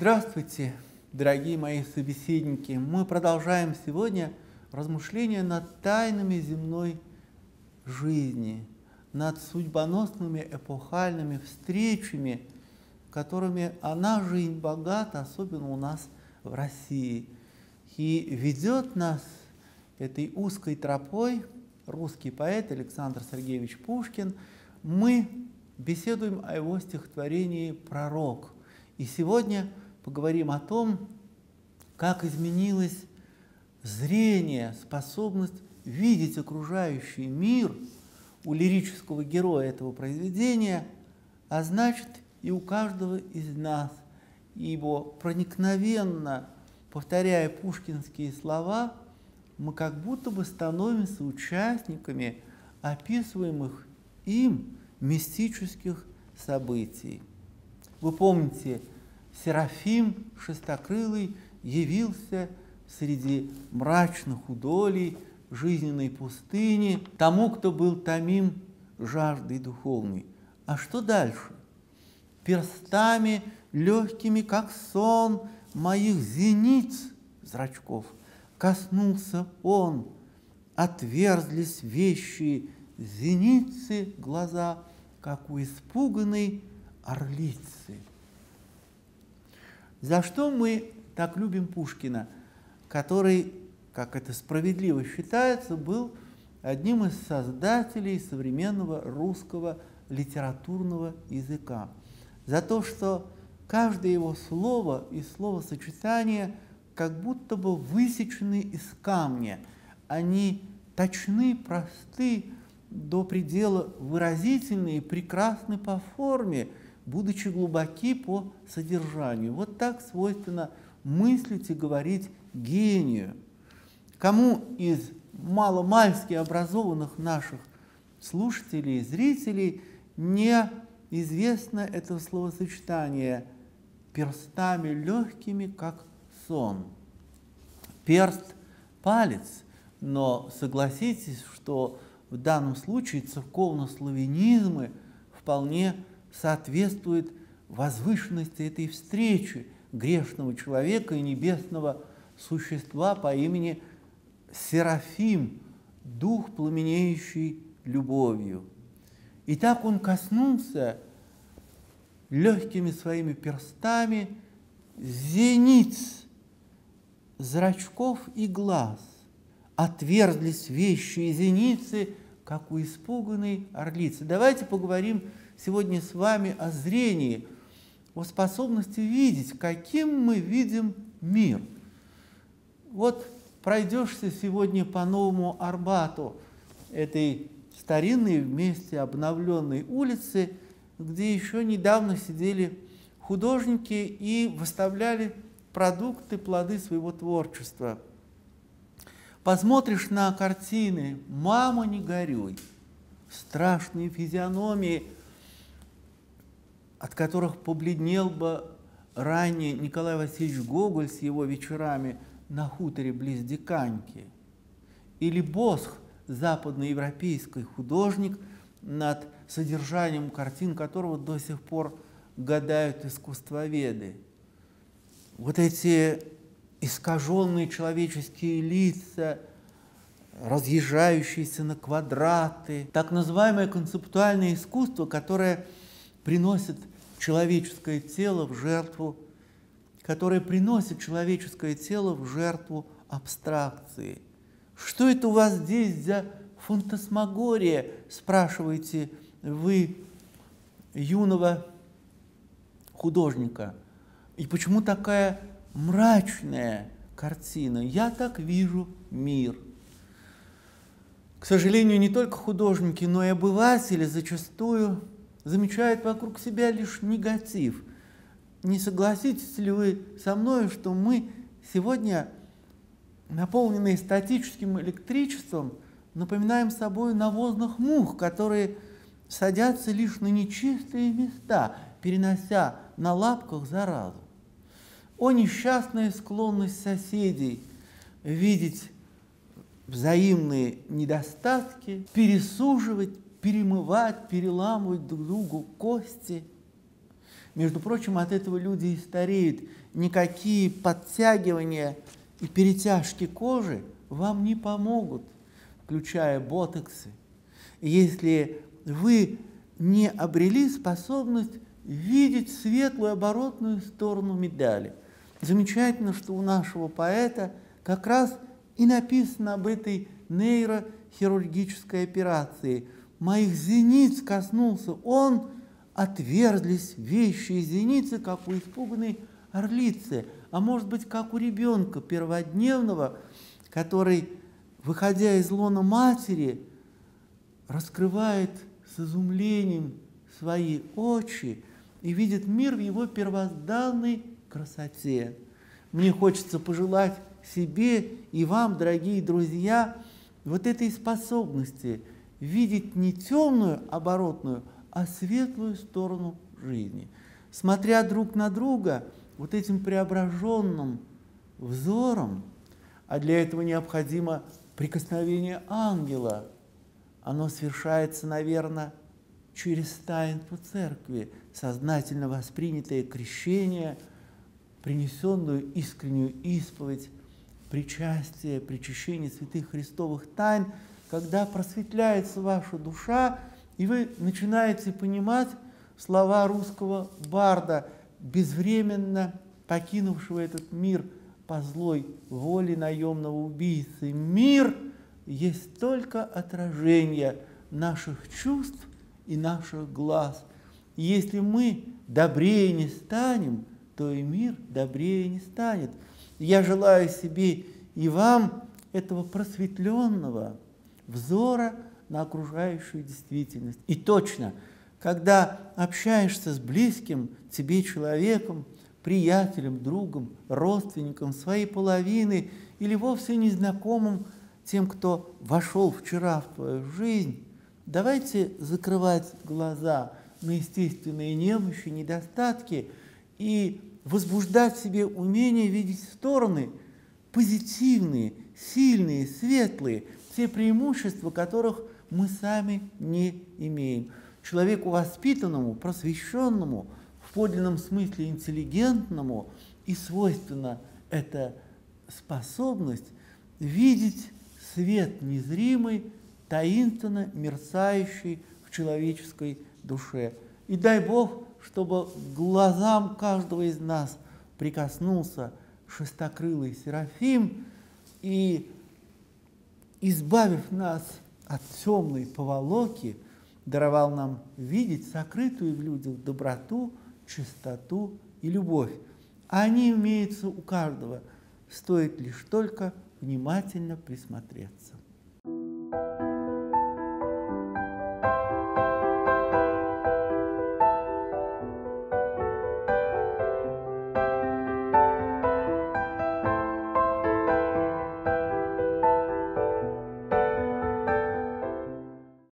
Здравствуйте, дорогие мои собеседники! Мы продолжаем сегодня размышления над тайнами земной жизни, над судьбоносными эпохальными встречами, которыми она, жизнь, богата, особенно у нас в России. И ведет нас этой узкой тропой русский поэт Александр Сергеевич Пушкин. Мы беседуем о его стихотворении «Пророк». И сегодня поговорим о том, как изменилось зрение, способность видеть окружающий мир у лирического героя этого произведения, а значит и у каждого из нас. Ибо проникновенно, повторяя пушкинские слова, мы как будто бы становимся участниками описываемых им мистических событий. Вы помните, Серафим Шестокрылый явился среди мрачных удолей жизненной пустыни тому, кто был томим жаждой духовной. А что дальше? «Перстами легкими, как сон, моих зениц зрачков коснулся он, отверзлись вещи зеницы глаза, как у испуганной орлицы». За что мы так любим Пушкина, который, как это справедливо считается, был одним из создателей современного русского литературного языка? За то, что каждое его слово и словосочетание как будто бы высечены из камня. Они точны, просты, до предела выразительны и прекрасны по форме, будучи глубоки по содержанию. Вот так свойственно мыслить и говорить гению. Кому из маломальски образованных наших слушателей и зрителей не известно это словосочетание «перстами легкими, как сон»? Перст – палец, но согласитесь, что в данном случае церковно-славянизмы вполне соответствуют возвышенности этой встречи грешного человека и небесного существа по имени Серафим, дух, пламенеющий любовью. И так он коснулся легкими своими перстами зениц, зрачков и глаз. Отверзлись вещи и зеницы, как у испуганной орлицы. Давайте поговорим сегодня с вами о зрении, о способности видеть, каким мы видим мир. Вот пройдешься сегодня по Новому Арбату, этой старинной, вместе обновленной улицы, где еще недавно сидели художники и выставляли продукты, плоды своего творчества. Посмотришь на картины «Мама, не горюй», страшные физиономии, от которых побледнел бы ранее Николай Васильевич Гоголь с его «Вечерами на хуторе близ Диканьки», или Босх, западноевропейский художник, над содержанием картин которого до сих пор гадают искусствоведы. Вот эти искаженные человеческие лица, разъезжающиеся на квадраты, так называемое концептуальное искусство, которое приносит человеческое тело в жертву, абстракции. «Что это у вас здесь за фантасмагория?» – спрашиваете вы юного художника. «И почему такая мрачная картина? Я так вижу мир». К сожалению, не только художники, но и обыватели зачастую замечают вокруг себя лишь негатив. Не согласитесь ли вы со мной, что мы сегодня, наполненные статическим электричеством, напоминаем собой навозных мух, которые садятся лишь на нечистые места, перенося на лапках заразу? О, несчастная склонность соседей видеть взаимные недостатки, пересуживать, перемывать, переламывать друг другу кости! Между прочим, от этого люди и стареют. Никакие подтягивания и перетяжки кожи вам не помогут, включая ботоксы, если вы не обрели способность видеть светлую оборотную сторону медали. Замечательно, что у нашего поэта как раз и написано об этой нейрохирургической операции. «Моих зениц коснулся он, отверзлись вещи и зеницы, как у испуганной орлицы», а может быть, как у ребенка перводневного, который, выходя из лона матери, раскрывает с изумлением свои очи и видит мир в его первозданной красоте. Мне хочется пожелать себе и вам, дорогие друзья, вот этой способности видеть не темную оборотную, а светлую сторону жизни. Смотря друг на друга вот этим преображенным взором, а для этого необходимо прикосновение ангела, оно совершается, наверное, через таинство церкви, сознательно воспринятое крещение, принесенную искреннюю исповедь, причастие, причащение святых Христовых тайн, когда просветляется ваша душа, и вы начинаете понимать слова русского барда, безвременно покинувшего этот мир по злой воле наемного убийцы. Мир есть только отражение наших чувств и наших глаз. И если мы добрее не станем, то и мир добрее не станет. Я желаю себе и вам этого просветленного взора на окружающую действительность. И точно, когда общаешься с близким тебе человеком, приятелем, другом, родственником, своей половины или вовсе незнакомым, тем, кто вошел вчера в твою жизнь, давайте закрывать глаза на естественные немощи, недостатки и возбуждать в себе умение видеть стороны позитивные, сильные, светлые, все преимущества, которых мы сами не имеем. Человеку воспитанному, просвещенному, в подлинном смысле интеллигентному и свойственна эта способность видеть свет незримый, таинственно мерцающий в человеческой душе. И дай Бог, чтобы к глазам каждого из нас прикоснулся шестокрылый Серафим и, избавив нас от темной поволоки, даровал нам видеть сокрытую в людях доброту, чистоту и любовь. Они имеются у каждого, стоит лишь только внимательно присмотреться.